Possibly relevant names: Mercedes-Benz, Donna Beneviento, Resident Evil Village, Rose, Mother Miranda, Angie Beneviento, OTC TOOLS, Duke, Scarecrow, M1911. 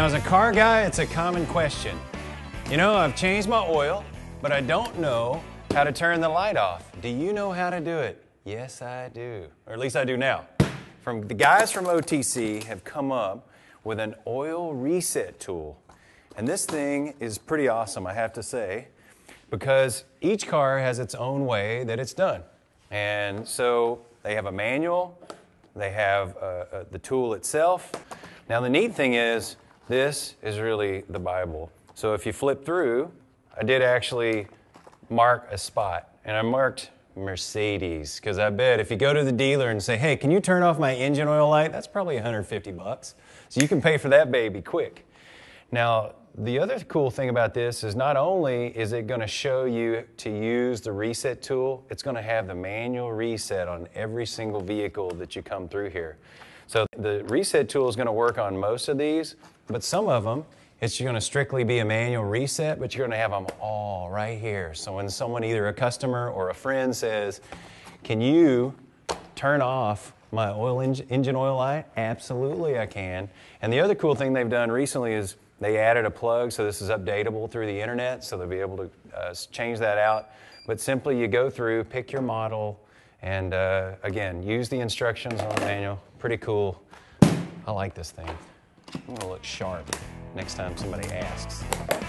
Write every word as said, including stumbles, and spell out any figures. Now, as a car guy, it's a common question. You know, I've changed my oil, but I don't know how to turn the light off. Do you know how to do it? Yes, I do. Or at least I do now. From the guys from O T C have come up with an oil reset tool. And this thing is pretty awesome, I have to say, because each car has its own way that it's done. And so they have a manual, they have uh, uh, the tool itself. Now the neat thing is, this is really the Bible. So if you flip through, I did actually mark a spot, and I marked Mercedes, because I bet if you go to the dealer and say, hey, can you turn off my engine oil light? That's probably a hundred fifty bucks. So you can pay for that baby quick. Now, the other cool thing about this is not only is it going to show you to use the reset tool, it's going to have the manual reset on every single vehicle that you come through here. So the reset tool is going to work on most of these, but some of them, it's going to strictly be a manual reset, but you're going to have them all right here. So when someone, either a customer or a friend, says, can you turn off my oil en engine oil light? Absolutely I can. And the other cool thing they've done recently is they added a plug, so this is updatable through the internet, so they'll be able to uh, change that out. But simply you go through, pick your model, and uh, again, use the instructions on the manual. Pretty cool. I like this thing. I'm going to look sharp next time somebody asks.